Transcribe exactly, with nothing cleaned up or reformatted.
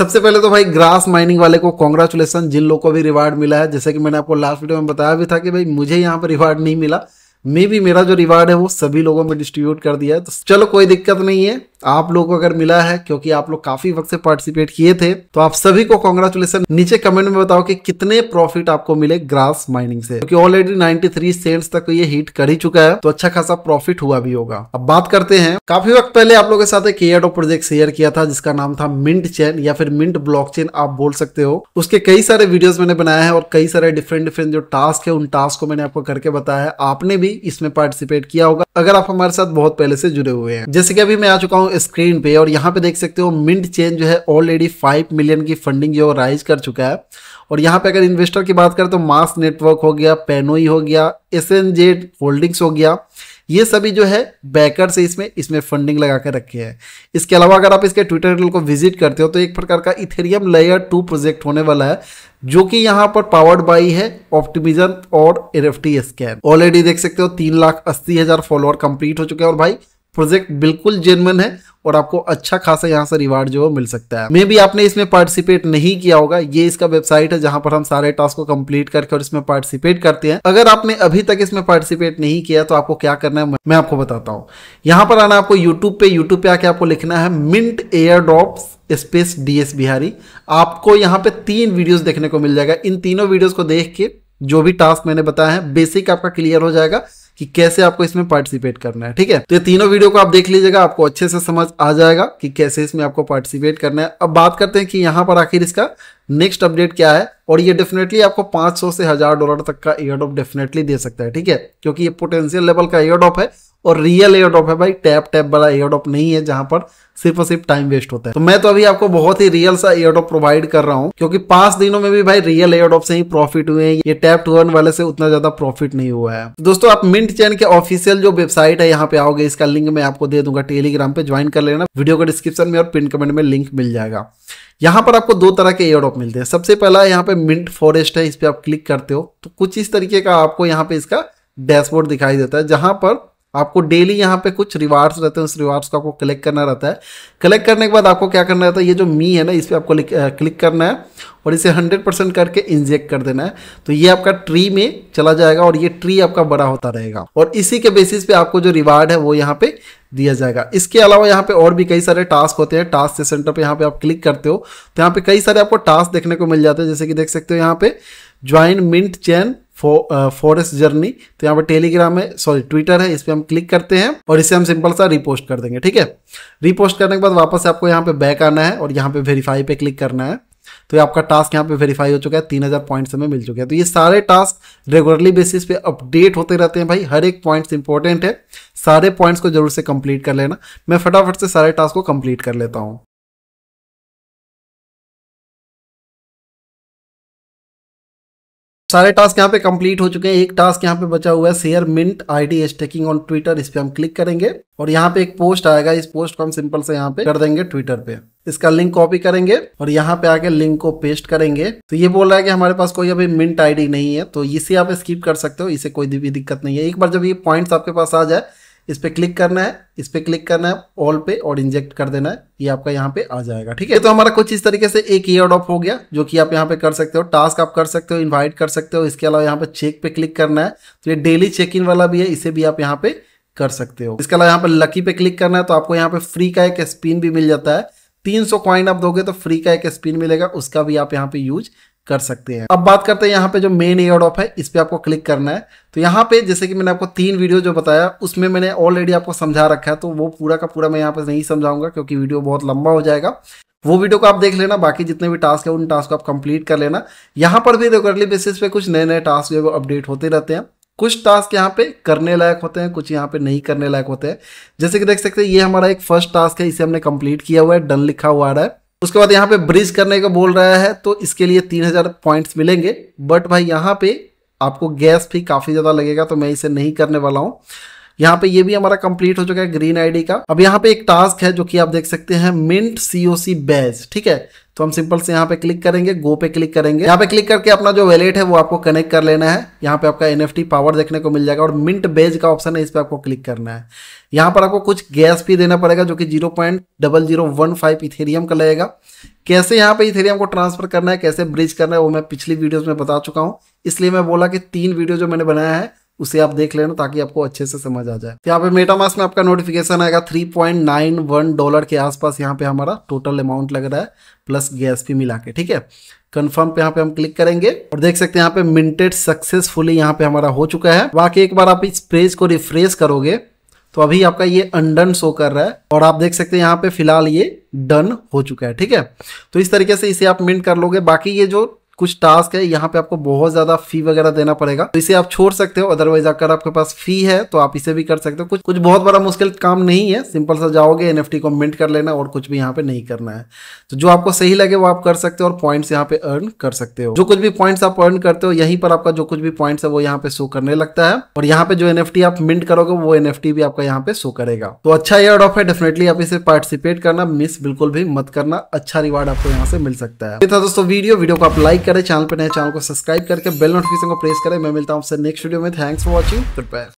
सबसे पहले तो भाई ग्रास माइनिंग वाले को कॉन्ग्रेचुलेसन, जिन लोगों को भी रिवार्ड मिला है। जैसे कि मैंने आपको लास्ट वीडियो में बताया भी था कि भाई मुझे यहाँ पर रिवार्ड नहीं मिला, मे भी मेरा जो रिवार्ड है वो सभी लोगों में डिस्ट्रीब्यूट कर दिया है, तो चलो कोई दिक्कत नहीं है। आप लोगों को अगर मिला है, क्योंकि आप लोग काफी वक्त से पार्टिसिपेट किए थे, तो आप सभी को कॉन्ग्रेचुलेसन। नीचे कमेंट में बताओ कि कितने प्रॉफिट आपको मिले ग्रास माइनिंग से, क्योंकि ऑलरेडी तिरानवे सेंट्स तक ये हिट कर ही चुका है, तो अच्छा खासा प्रॉफिट हुआ भी होगा। अब बात करते हैं, काफी वक्त पहले आप लोगों के साथ एक एयरड्रॉप प्रोजेक्ट शेयर किया था जिसका नाम था मिंट चेन या फिर मिंट ब्लॉकचेन आप बोल सकते हो। उसके कई सारे वीडियोस मैंने बनाया है और कई सारे डिफरेंट डिफरेंट जो टास्क है उन टास्क को मैंने आपको करके बताया है, आपने भी इसमें पार्टिसिपेट किया होगा अगर आप हमारे साथ बहुत पहले से जुड़े हुए हैं। जैसे कि अभी मैं आ चुका हूँ स्क्रीन पे और यहाँ पे देख सकते हो मिंट चेन जो है ऑलरेडी पाँच मिलियन की फंडिंग जो राइज कर चुका है। और यहाँ पे अगर इन्वेस्टर की बात करें तो मास नेटवर्क हो गया, पेनोई हो गया, एसएनजेड होल्डिंग्स हो गया, ये सभी जो है बैकर से इसमें इसमें फंडिंग लगा कर रखे हैं। इसके अलावा अगर आप इसके ट्विटर हैंडल को विजिट करते हो तो एक प्रकार का इथेरियम लेयर टू प्रोजेक्ट होने वाला है, जो कि यहाँ पर पावर्ड बाय है ऑप्टिमिजम और एनएफटी स्कैन। ऑलरेडी देख सकते हो तीन लाख अस्सी हजार फॉलोअर कंप्लीट हो चुके हैं और भाई प्रोजेक्ट बिल्कुल जेन्युइन है और आपको अच्छा खासा यहाँ से रिवार्ड जो मिल सकता है। मे भी आपने इसमें पार्टिसिपेट नहीं किया होगा, ये इसका वेबसाइट है जहां पर हम सारे टास्क को कंप्लीट करके और इसमें पार्टिसिपेट करते हैं। अगर आपने अभी तक इसमें पार्टिसिपेट नहीं किया तो आपको क्या करना है मैं आपको बताता हूँ। यहाँ पर आना आपको यूट्यूब पे, यूट्यूब पे आके आपको लिखना है mint airdrops space DS Bihari. आपको यहाँ पे तीन वीडियोज देखने को मिल जाएगा। इन तीनों वीडियोज को देख के जो भी टास्क मैंने बताया है बेसिक आपका क्लियर हो जाएगा कि कैसे आपको इसमें पार्टिसिपेट करना है। ठीक है, तो ये तीनों वीडियो को आप देख लीजिएगा, आपको अच्छे से समझ आ जाएगा कि कैसे इसमें आपको पार्टिसिपेट करना है। अब बात करते हैं कि यहाँ पर आखिर इसका नेक्स्ट अपडेट क्या है, और ये डेफिनेटली आपको पाँच सौ से हजार डॉलर तक का एयरड्रॉप डेफिनेटली दे सकता है। ठीक है, क्योंकि ये पोटेंशियल लेवल का एयरड्रॉप है और रियल एयरड्रॉप है भाई, टैप टैप वाला एयरड्रॉप नहीं है जहां पर सिर्फ और सिर्फ टाइम वेस्ट होता है। तो मैं तो अभी आपको बहुत ही रियल सा एयरड्रॉप प्रोवाइड कर रहा हूं, क्योंकि पांच दिनों में भी भाई रियल एयरड्रॉप से ही प्रॉफिट हुए हैं, ये टैप टू अर्न वाले से उतना ज्यादा प्रॉफिट नहीं हुआ है। दोस्तों आप मिंट चैन के ऑफिशियल जो वेबसाइट है यहाँ पे आओगे, इसका लिंक मैं आपको दे दूंगा टेलीग्राम पे, ज्वाइन कर लेना। वीडियो का डिस्क्रिप्शन में और पिन कमेंट में लिंक मिल जाएगा। यहाँ पर आपको दो तरह के एयरड्रॉप मिलते हैं। सबसे पहला यहाँ पे मिंट फॉरेस्ट है, इस पे आप क्लिक करते हो तो कुछ इस तरीके का आपको यहाँ पे इसका डैशबोर्ड दिखाई देता है, जहां पर आपको डेली यहाँ पे कुछ रिवार्ड्स रहते हैं, उस रिवार्ड्स को आपको कलेक्ट करना रहता है। कलेक्ट करने के बाद आपको क्या करना रहता है, ये जो मी है ना इस पर आपको क्लिक करना है और इसे हंड्रेड परसेंट करके इंजेक्ट कर देना है, तो ये आपका ट्री में चला जाएगा और ये ट्री आपका बड़ा होता रहेगा और इसी के बेसिस पे आपको जो रिवार्ड है वो यहाँ पे दिया जाएगा। इसके अलावा यहाँ पे और भी कई सारे टास्क होते हैं। टास्क के सेंटर पे यहाँ पे आप क्लिक करते हो तो यहाँ पे कई सारे आपको टास्क देखने को मिल जाते हैं, जैसे कि देख सकते हो यहाँ पे join mint chain forest journey, तो यहाँ पे टेलीग्राम है सॉरी ट्विटर है, इस पर हम क्लिक करते हैं और इसे हम सिंपल सा रिपोस्ट कर देंगे। ठीक है, रिपोस्ट करने के बाद वापस आपको यहाँ पे बैक आना है और यहाँ पे वेरीफाई पे क्लिक करना है, तो ये आपका टास्क यहाँ पे वेरीफाई हो चुका है, तीन हजार पॉइंट्स हमें मिल चुके हैं। तो ये सारे टास्क रेगुलरली बेसिस पे अपडेट होते रहते हैं भाई, हर एक पॉइंट्स इंपॉर्टेंट है, सारे पॉइंट्स को जरूर से कंप्लीट कर लेना। मैं फटाफट से सारे टास्क को कंप्लीट कर लेता हूँ। सारे टास्क यहाँ पे कंप्लीट हो चुके हैं। एक टास्क यहाँ पे बचा हुआ है, share mint ID staking on Twitter, इस पे हम क्लिक करेंगे और यहाँ पे एक पोस्ट आएगा, इस पोस्ट को हम सिंपल से यहाँ पे कर देंगे ट्विटर पे। इसका लिंक कॉपी करेंगे और यहाँ पे आके लिंक को पेस्ट करेंगे। तो ये बोल रहा है कि हमारे पास कोई अभी मिंट आईडी नहीं है, तो इसे आप स्किप कर सकते हो, इसे कोई भी दिक्कत नहीं है। एक बार जब ये पॉइंट्स आपके पास आ जाए, इस पे क्लिक करना है, इस पे क्लिक करना है ऑल पे और इंजेक्ट कर देना है, ये आपका यहाँ पे आ जाएगा। ठीक है, तो हमारा कुछ इस तरीके से एक एयरड्रॉप हो गया, जो कि आप यहाँ पे कर सकते हो, टास्क आप कर सकते हो, इन्वाइट कर सकते हो। इसके अलावा यहाँ पे चेक पे क्लिक करना है, तो ये डेली चेक इन वाला भी है, इसे भी आप यहाँ पे कर सकते हो। इसके अलावा यहाँ पे लकी पे क्लिक करना है, तो आपको यहाँ पे फ्री का एक स्पिन भी मिल जाता है, तीन सौ कॉइन आप दोगे तो फ्री का एक स्पिन मिलेगा, उसका भी आप यहाँ पे यूज कर सकते हैं। अब बात करते हैं यहाँ पे जो मेन एयरड्रॉप है, इस पे आपको क्लिक करना है। तो यहाँ पे जैसे कि मैंने आपको तीन वीडियो जो बताया उसमें मैंने ऑलरेडी आपको समझा रखा है, तो वो पूरा का पूरा मैं यहाँ पे नहीं समझाऊंगा क्योंकि वीडियो बहुत लंबा हो जाएगा। वो वीडियो को आप देख लेना, बाकी जितने भी टास्क है उन टास्क को आप कंप्लीट कर लेना। यहाँ पर भी रेगुलरली बेसिस पे कुछ नए नए टास्क जो अपडेट होते रहते हैं, कुछ टास्क यहाँ पे करने लायक होते हैं, कुछ यहाँ पे नहीं करने लायक होते हैं। जैसे कि देख सकते हैं ये हमारा एक फर्स्ट टास्क है, इसे हमने कंप्लीट किया हुआ है, डन लिखा हुआ आ रहा है। उसके बाद यहाँ पे ब्रिज करने का बोल रहा है, तो इसके लिए तीन हजार पॉइंट्स मिलेंगे, बट भाई यहाँ पे आपको गैस भी काफी ज्यादा लगेगा, तो मैं इसे नहीं करने वाला हूँ। यहाँ पे ये भी हमारा कंप्लीट हो चुका है ग्रीन आईडी का। अब यहाँ पे एक टास्क है जो कि आप देख सकते हैं मिंट सीओसी बैज। ठीक है, तो हम सिंपल से यहाँ पे क्लिक करेंगे, गो पे क्लिक करेंगे। यहाँ पे क्लिक करके अपना जो वैलेट है वो आपको कनेक्ट कर लेना है। यहाँ पे आपका एनएफटी पावर देखने को मिल जाएगा और मिंट बेज का ऑप्शन है, इस पर आपको क्लिक करना है। यहाँ पर आपको कुछ गैस फी देना पड़ेगा जो कि zero point double zero one five Ethereum का लगेगा। कैसे यहाँ पे इथेरियम को ट्रांसफर करना है, कैसे ब्रिज करना है, वो मैं पिछली वीडियोज में बता चुका हूँ, इसलिए मैं बोला कि तीन वीडियो जो मैंने बनाया है उसे आप देख लेना ताकि आपको अच्छे से समझ आ जाए। यहाँ पे मेटामास्क में आपका नोटिफिकेशन आएगा three point nine one dollar के आसपास। यहाँ पे हमारा टोटल अमाउंट लग रहा है प्लस गैस भी मिला के, ठीक है। कंफर्म पे यहाँ पे हम क्लिक करेंगे और देख सकते हैं यहाँ पे मिंटेड सक्सेसफुली यहाँ पे हमारा हो चुका है। बाकी एक बार आप इस पेज को रिफ्रेश करोगे तो अभी आपका ये अनडन शो कर रहा है और आप देख सकते हैं यहाँ पे फिलहाल ये डन हो चुका है, ठीक है। तो इस तरीके से इसे आप मिंट कर लोगे। बाकी ये जो कुछ टास्क है यहाँ पे आपको बहुत ज्यादा फी वगैरह देना पड़ेगा, तो इसे आप छोड़ सकते हो। अदरवाइज अगर आपके पास फी है तो आप इसे भी कर सकते हो। कुछ कुछ बहुत बड़ा मुश्किल काम नहीं है, सिंपल सा जाओगे एनएफटी को मिंट कर लेना और कुछ भी यहाँ पे नहीं करना है। तो जो आपको सही लगे वो आप कर सकते हो और पॉइंट्स यहाँ पे अर्न कर सकते हो। जो कुछ भी पॉइंट्स आप अर्न करते हो यहीं पर आपका जो कुछ भी पॉइंट्स है वो यहाँ पे शो करने लगता है और यहाँ पे जो एनएफटी आप मिंट करोगे वो एनएफटी भी आपका यहाँ पे शो करेगा। तो अच्छा एयर ऑफ है, डेफिनेटली आप इसे पार्टिसिपेट करना, मिस बिल्कुल भी मत करना। अच्छा रिवार्ड आपको यहाँ से मिल सकता है। दोस्तों वीडियो वीडियो को आप लाइक करें, चैनल पर नए चैनल को सब्सक्राइब करके बेल नोटिफिकेशन को प्रेस करें। मैं मिलता हूं आपसे नेक्स्ट वीडियो में। Thanks for watching, good bye.